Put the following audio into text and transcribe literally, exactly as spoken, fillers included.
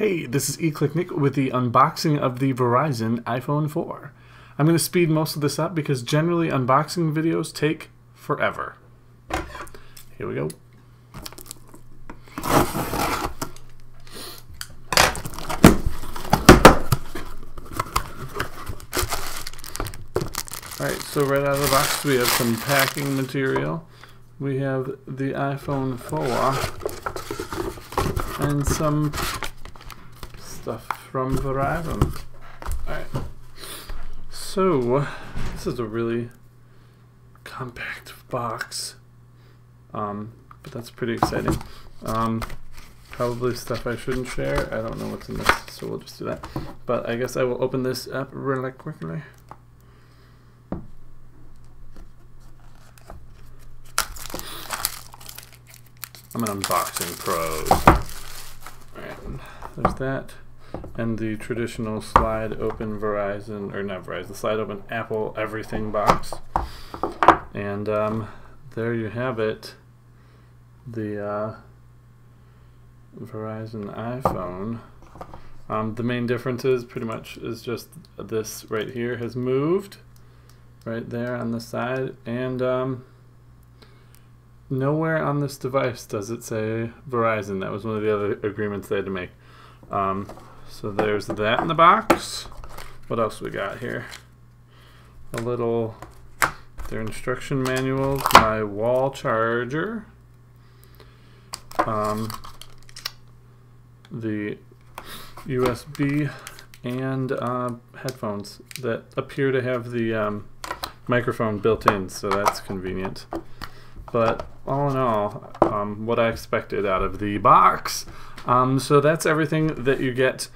Hey, this is eClickNick with the unboxing of the Verizon iPhone four. I'm going to speed most of this up because generally unboxing videos take forever. Here we go. Alright, so right out of the box we have some packing material. We have the iPhone four and some stuff from Verizon. Alright. So, this is a really compact box. Um, but that's pretty exciting. Um, probably stuff I shouldn't share. I don't know what's in this, so we'll just do that. But I guess I will open this up really quickly. I'm an unboxing pro. Alright, there's that. And the traditional slide open Verizon, or not Verizon, slide open Apple everything box. And um, there you have it, the uh, Verizon iPhone. Um, the main difference is pretty much is just this right here has moved, right there on the side, and um, nowhere on this device does it say Verizon. That was one of the other agreements they had to make. Um, so there's that in the box. What else we got here? A little, their instruction manuals, my wall charger, um, the U S B, and uh, headphones that appear to have the um, microphone built in, so that's convenient. But all in all, um, what I expected out of the box. Um, so that's everything that you get